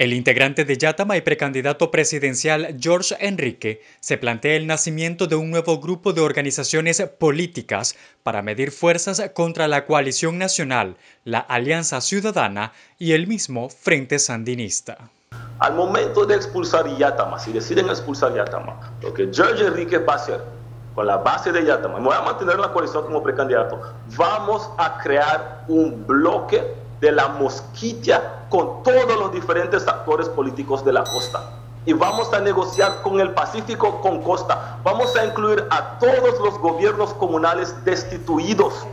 El integrante de Yatama y precandidato presidencial George Enríquez se plantea el nacimiento de un nuevo grupo de organizaciones políticas para medir fuerzas contra la coalición nacional, la Alianza Ciudadana y el mismo Frente Sandinista. Al momento de expulsar Yatama, si deciden expulsar Yatama, lo que George Enríquez va a hacer con la base de Yatama, y voy a mantener la coalición como precandidato, vamos a crear un bloque de la mosquilla con todos los diferentes actores políticos de la costa. Y vamos a negociar con el Pacífico, con Costa. Vamos a incluir a todos los gobiernos comunales destituidos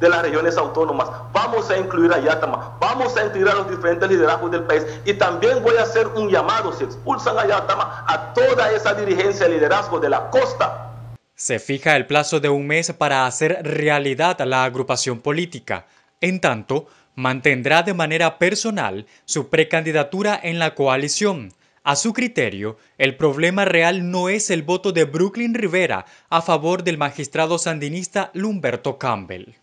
de las regiones autónomas. Vamos a incluir a Yatama. Vamos a incluir a los diferentes liderazgos del país. Y también voy a hacer un llamado, si expulsan a Yatama, a toda esa dirigencia y liderazgo de la costa. Se fija el plazo de un mes para hacer realidad la agrupación política. En tanto, mantendrá de manera personal su precandidatura en la coalición. A su criterio, el problema real no es el voto de Brooklyn Rivera a favor del magistrado sandinista Humberto Campbell.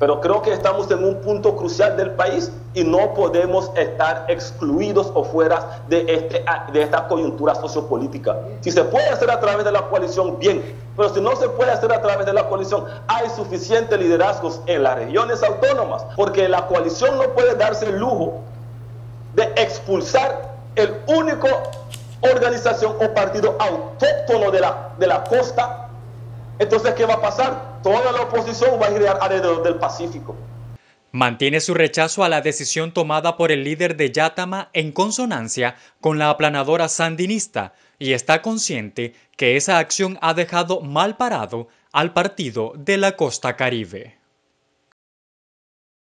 Pero creo que estamos en un punto crucial del país y no podemos estar excluidos o fuera de esta coyuntura sociopolítica. Si se puede hacer a través de la coalición, bien, pero si no se puede hacer a través de la coalición, hay suficientes liderazgos en las regiones autónomas, porque la coalición no puede darse el lujo de expulsar el único organización o partido autóctono de la costa. Entonces, ¿qué va a pasar? Toda la oposición va a girar alrededor del Pacífico. Mantiene su rechazo a la decisión tomada por el líder de Yatama en consonancia con la aplanadora sandinista y está consciente que esa acción ha dejado mal parado al partido de la Costa Caribe.